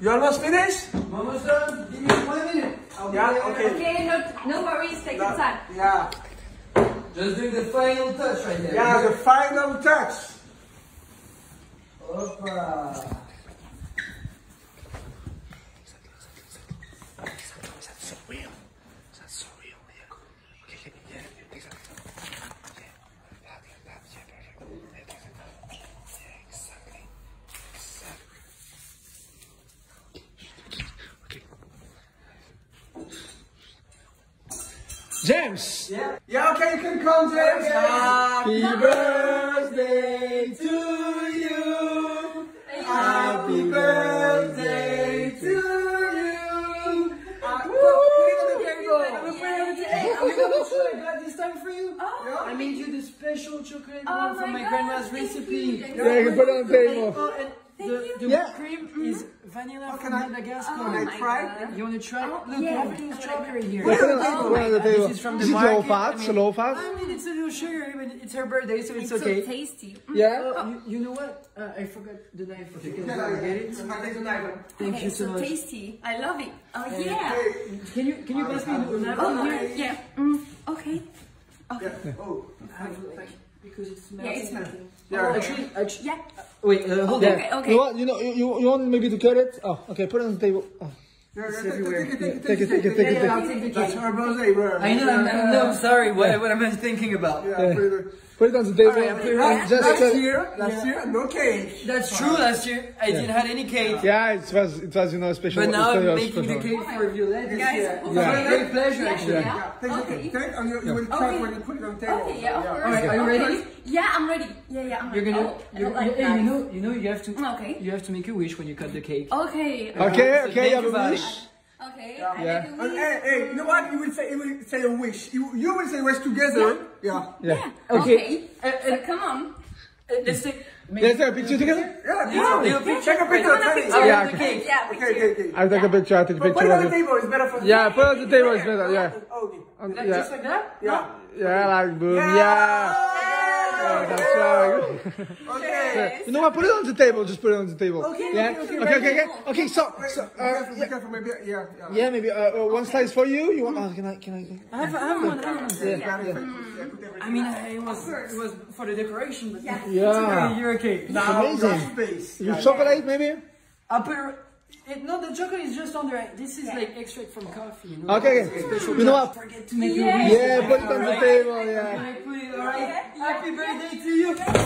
You almost finished? Almost done. Give me 1 minute. Yeah, okay. Okay, no worries. Take your time. Yeah. Just doing the final touch right there. Yeah, the final touch. Opa. James! Yeah. Yeah, okay, you can come, James! Okay. Happy birthday to you! Happy birthday to you! Put it on the table! I'm glad this time for you! Oh. Yeah. I made you the special chocolate one from my grandma's recipe! Yeah, you can put it on the table! The cream is vanilla from Madagascar. Can I try? You want to try? Look, everything is strawberry here. This is from the market. Low fat. I mean, it's a little sugary, but it's her birthday, so it's okay. It's so tasty. Yeah. You know what? I forgot the knife. You can get it. Thank you so much. It's so tasty. I love it. Oh yeah. Can you pass me the knife? Oh yeah. Okay. Okay. Oh. Because it's melting. Yeah, actually, yeah. Wait, hold on. Okay. You want maybe to cut it? Oh, okay, put it on the table. Oh. It's everywhere. Take it. That's our birthday, bro. I know, I'm sorry, what am I thinking about? Yeah, put it on the table. Right, last year, no cake. That's true, last year, I didn't have any cake. Yeah, it was special. But now I'm making the cake for you ladies. Guys, it's a great pleasure, actually. Take and you will try when you put it on the table. Okay, yeah, of course. All right, are you ready? Yeah, I'm ready. Yeah. You're gonna. You have to make a wish when you cut the cake. Okay. You have a wish. Okay. Yeah. Hey, you know what? You will say a wish. You will say a wish together. Yeah. Okay. Come on. Let's take. Let's take a picture together. Yeah. Take a picture. Okay. I'll take a picture. I'll take a picture. Put it on the table. It's better for. Yeah. Put it on the table. It's better. Yeah. Just like that. Yeah. Like boom. Yeah. That's right. Okay. You know what? Put it on the table. Just put it on the table. Okay. So, maybe one slice for you. You want? Can I? I have one. Yeah. I mean, it was for the decoration, but you're okay. Now, amazing. You chocolate maybe? I'll put it. No, the chocolate is just on there. This is like extract from coffee. You know? Okay. You know what? Forget to make your wish. Put it on the table. Happy birthday to you.